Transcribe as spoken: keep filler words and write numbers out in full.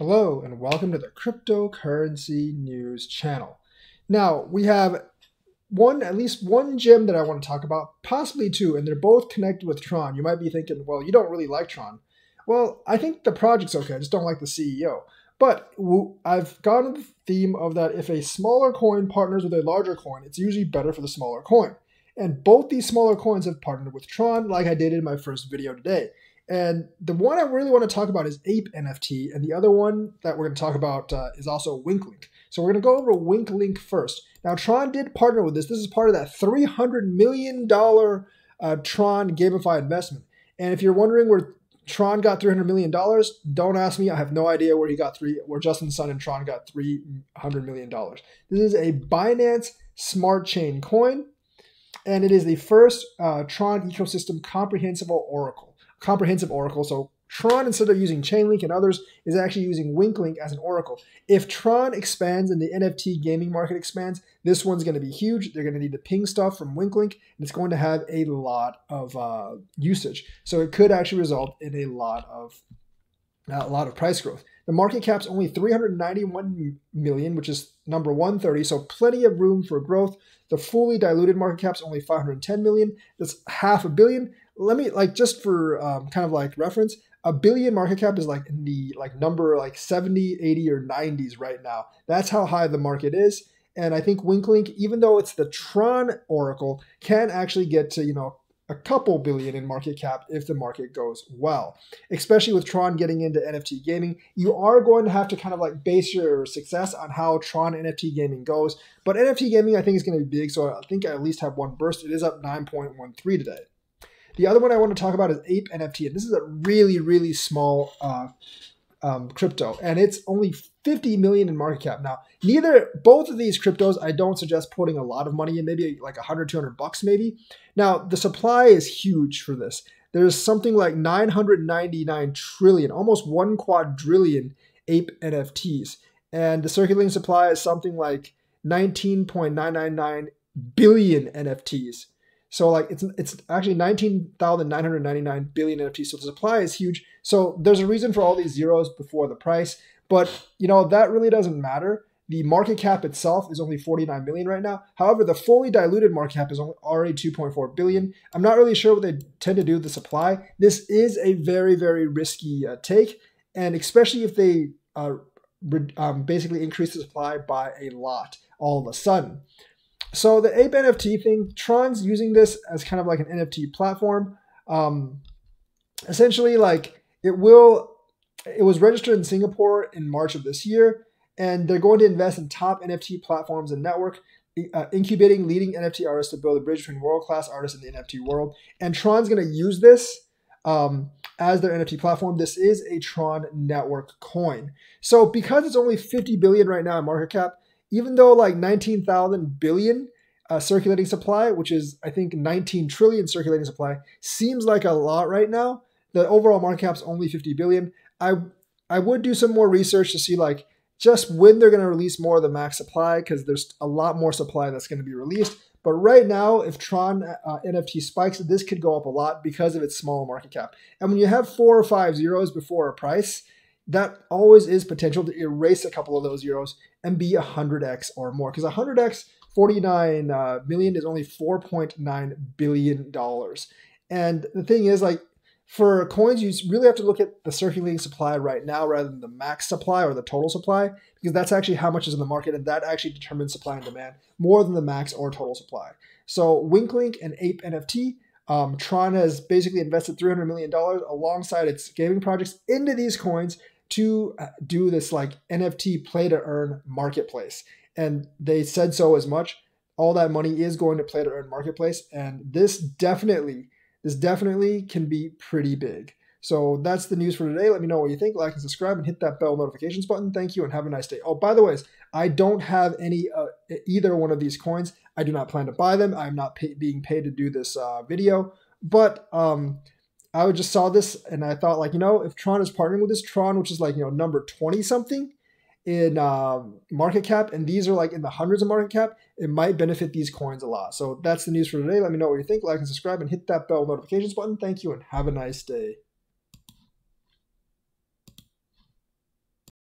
Hello and welcome to the Cryptocurrency News channel. Now we have one, at least one gem that I want to talk about, possibly two, and they're both connected with Tron. You might be thinking, well, you don't really like Tron. Well, I think the project's okay, I just don't like the C E O. But I've gone with the theme of that if a smaller coin partners with a larger coin, it's usually better for the smaller coin. And both these smaller coins have partnered with Tron like I did in my first video today. And the one I really want to talk about is Ape N F T, and the other one that we're going to talk about uh, is also Winklink. So we're going to go over Winklink first. Now, Tron did partner with this. This is part of that three hundred million dollars uh, Tron GameFi investment. And if you're wondering where Tron got three hundred million dollars, don't ask me. I have no idea where he got three, where Justin Sun and Tron got three hundred million dollars. This is a Binance Smart Chain coin, and it is the first uh, Tron ecosystem comprehensible oracle. comprehensive oracle. So Tron, instead of using Chainlink and others, is actually using Winklink as an oracle. If Tron expands and the N F T gaming market expands, this one's going to be huge. They're going to need to ping stuff from Winklink, and it's going to have a lot of uh, usage. So it could actually result in a lot of uh, a lot of price growth. The market cap's only three hundred ninety-one million, which is number one thirty, so plenty of room for growth. The fully diluted market cap's only five hundred ten million. That's half a billion. Let me, like, just for um, kind of like reference, a billion market cap is like in the like number like seventy, eighty, or nineties right now. That's how high the market is. And I think Winklink, even though it's the Tron oracle, can actually get to, you know, a couple billion in market cap if the market goes well. Especially with Tron getting into N F T gaming, you are going to have to kind of like base your success on how Tron N F T gaming goes. But N F T gaming, I think, is going to be big, so I think I at least have one burst. It is up nine point one three today. The other one I want to talk about is Ape N F T, and this is a really, really small uh, um, crypto, and it's only fifty million in market cap. Now, neither, both of these cryptos, I don't suggest putting a lot of money in, maybe like a hundred, two hundred bucks maybe. Now, the supply is huge for this. There's something like nine hundred ninety-nine trillion, almost one quadrillion Ape N F Ts, and the circulating supply is something like nineteen point nine nine nine billion N F Ts. So like it's it's actually nineteen thousand nine hundred ninety-nine billion N F Ts. So the supply is huge. So there's a reason for all these zeros before the price. But, you know, that really doesn't matter. The market cap itself is only forty-nine million right now. However, the fully diluted market cap is only already two point four billion. I'm not really sure what they tend to do with the supply. This is a very, very risky uh, take. And especially if they uh, um, basically increase the supply by a lot all of a sudden. So the Ape N F T thing, Tron's using this as kind of like an N F T platform. Um, essentially, like it will, it was registered in Singapore in March of this year, and they're going to invest in top N F T platforms and network, uh, incubating leading N F T artists to build a bridge between world-class artists and the N F T world. And Tron's going to use this um, as their N F T platform. This is a Tron network coin. So because it's only fifty billion right now in market cap, even though like nineteen thousand billion uh, circulating supply, which is I think nineteen trillion circulating supply, seems like a lot right now. The overall market cap's only fifty billion. I I would do some more research to see like just when they're going to release more of the max supply, because there's a lot more supply that's going to be released. But right now, if Tron uh, N F T spikes, this could go up a lot because of its small market cap. And when you have four or five zeros before a price, that always is potential to erase a couple of those zeros and be one hundred X or more. Because one hundred X, forty-nine million is only four point nine billion dollars. And the thing is, like, for coins, you really have to look at the circulating supply right now rather than the max supply or the total supply, because that's actually how much is in the market, and that actually determines supply and demand more than the max or total supply. So Winklink and Ape N F T, um, Tron has basically invested three hundred million dollars alongside its gaming projects into these coins to do this like N F T play to earn marketplace. And they said so as much. All that money is going to play to earn marketplace. And this definitely, this definitely can be pretty big. So that's the news for today. Let me know what you think. Like and subscribe and hit that bell notifications button. Thank you and have a nice day. Oh, by the way, I don't have any, uh, either one of these coins. I do not plan to buy them. I'm not pay being paid to do this uh, video, but, um, I just saw this and I thought, like, you know, if Tron is partnering with this, Tron, which is like, you know, number twenty something in um, market cap, and these are like in the hundreds of market cap, it might benefit these coins a lot. So that's the news for today. Let me know what you think. Like and subscribe and hit that bell notifications button. Thank you and have a nice day.